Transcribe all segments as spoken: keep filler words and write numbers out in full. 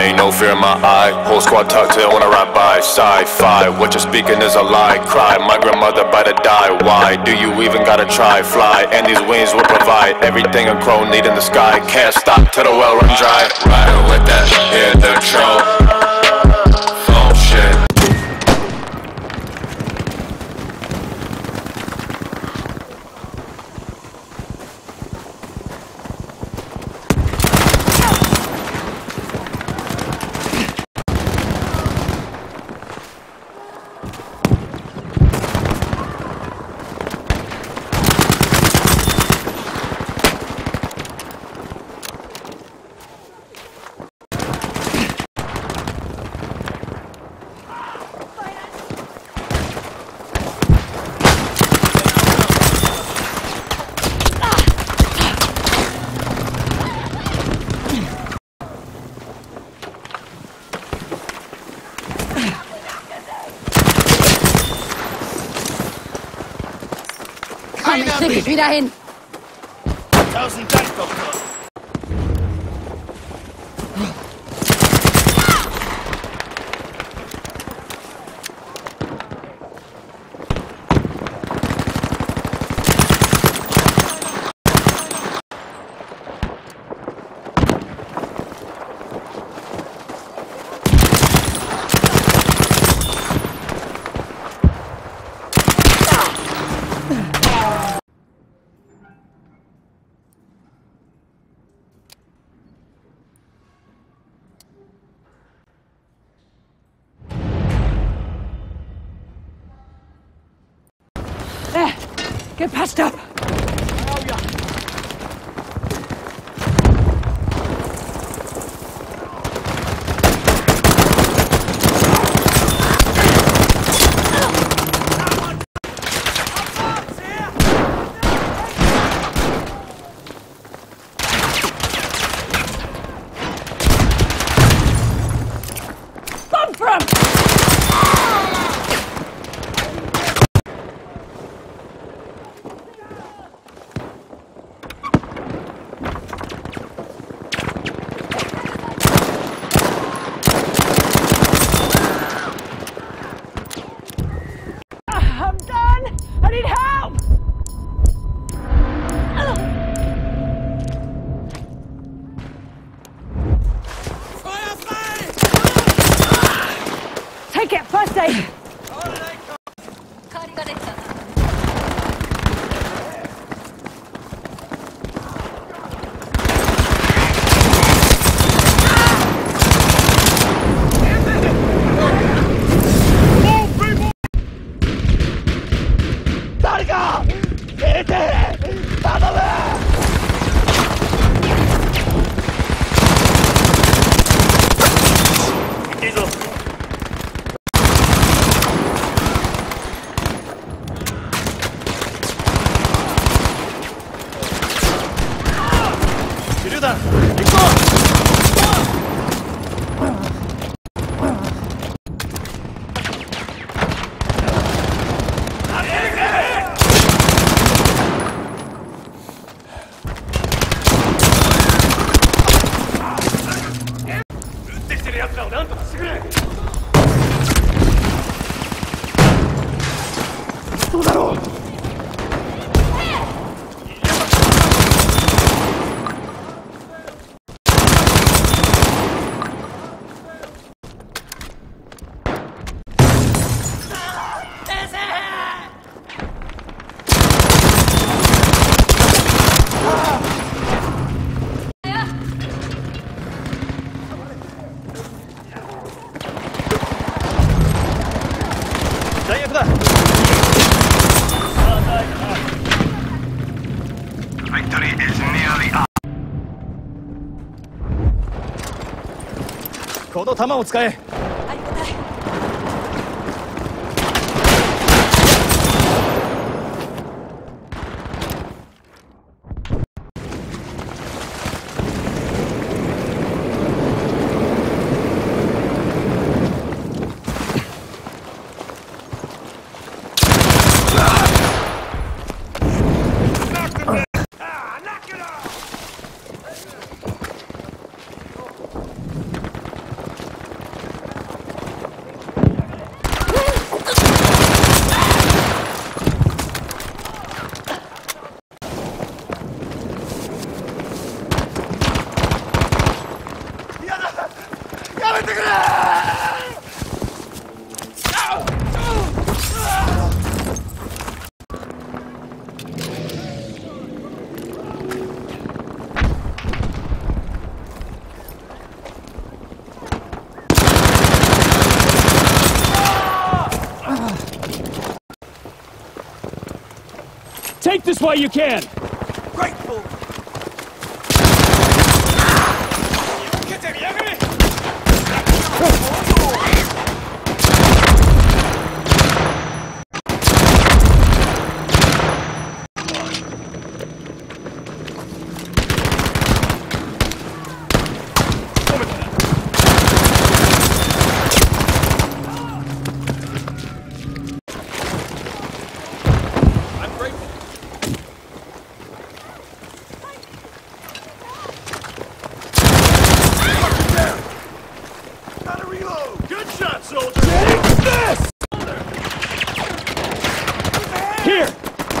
Ain't no fear in my eye, whole squad tucked in when I ride by. Sci-fi, what you're speaking is a lie. Cry, my grandmother about to die. Why do you even gotta try? Fly, and these wings will provide everything a crow need in the sky. Can't stop till the well run dry. Riding with that, hear the troll. Oh shit. Komm, ich krieg dich wieder hin. Tausend Dank, Doktor. There, get passed up. Get first aid. Victory is nearly up. この弾を使え。 Come えてくれ。Take this way you can! Grateful!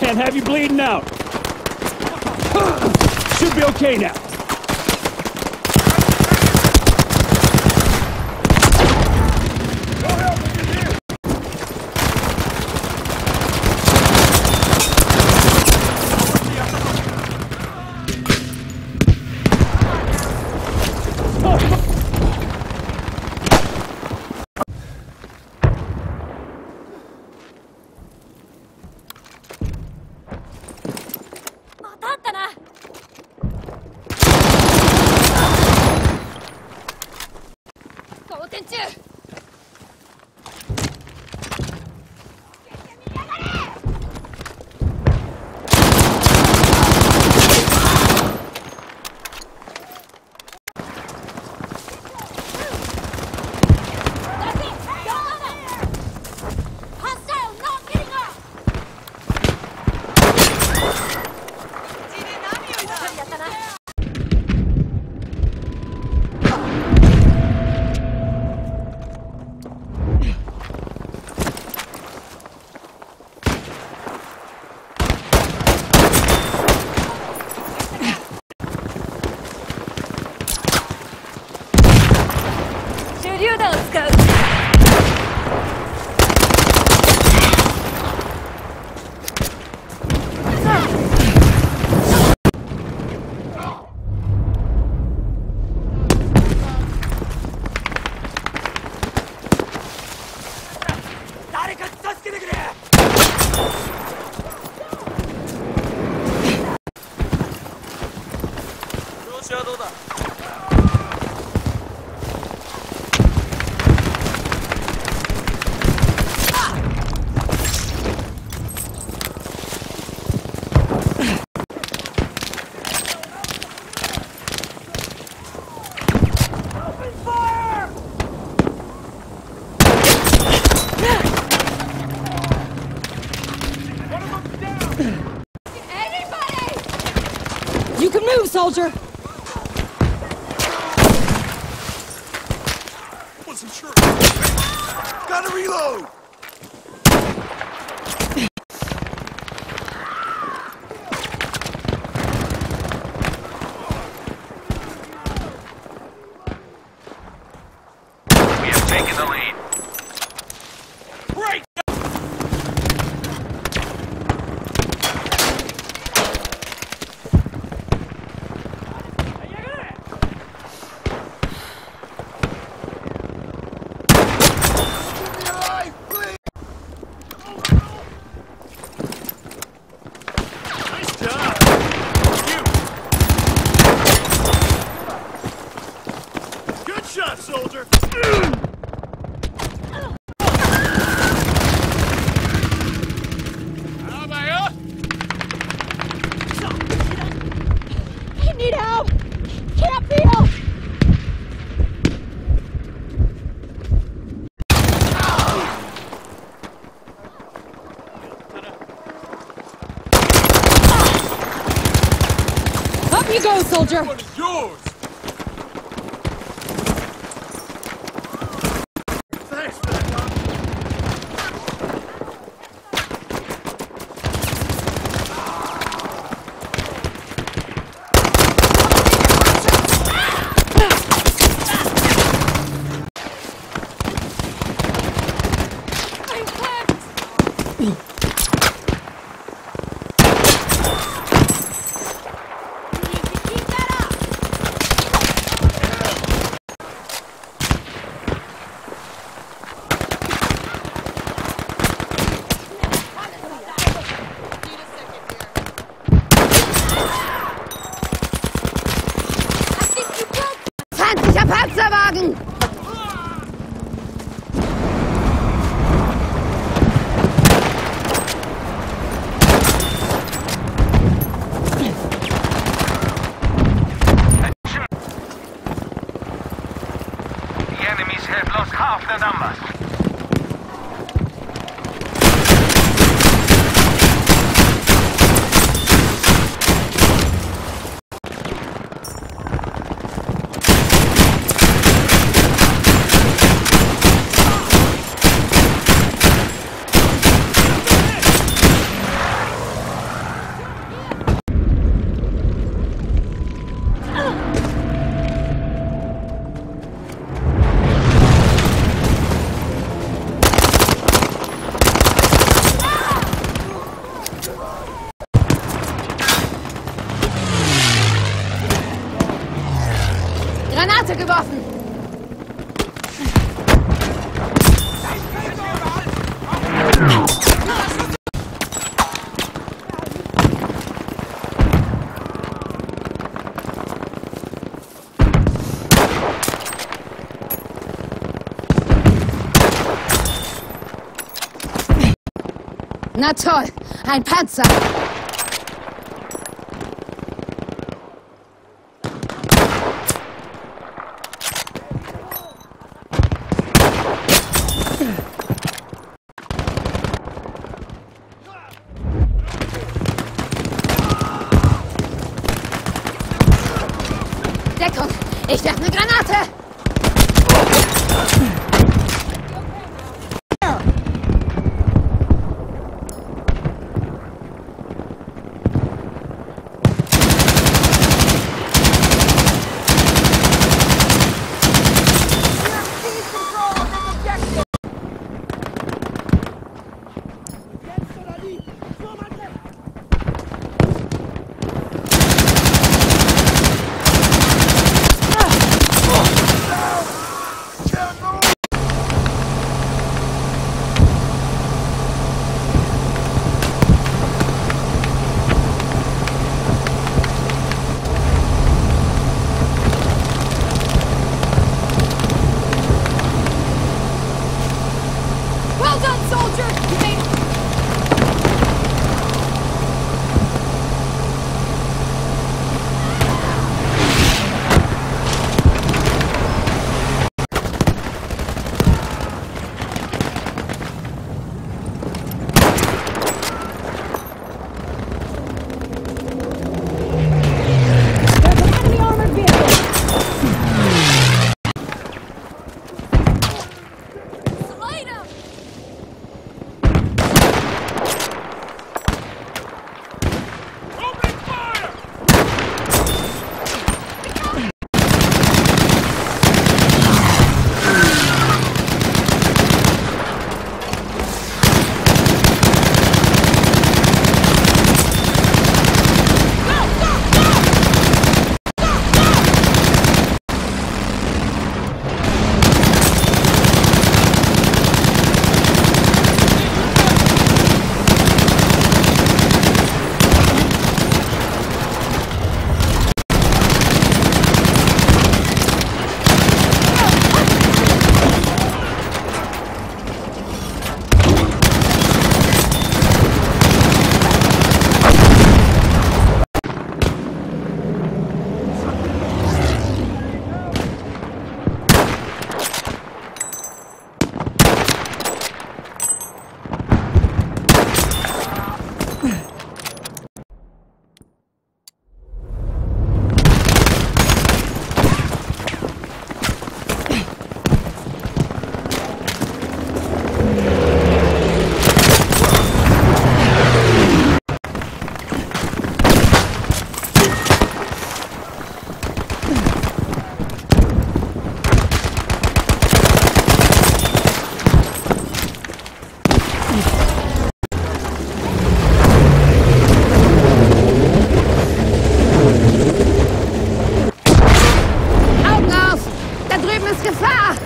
Can't have you bleeding out. Should be okay now. Soldier! Wasn't sure. Gotta reload! We have taken the lead. Great! Soldier! I need help! Can't be help! Up you go, soldier! What is yours? Allies have lost half their numbers. Granate geworfen! Na toll, ein Panzer! Deckung! Ich werfe eine Granate! Gefahr!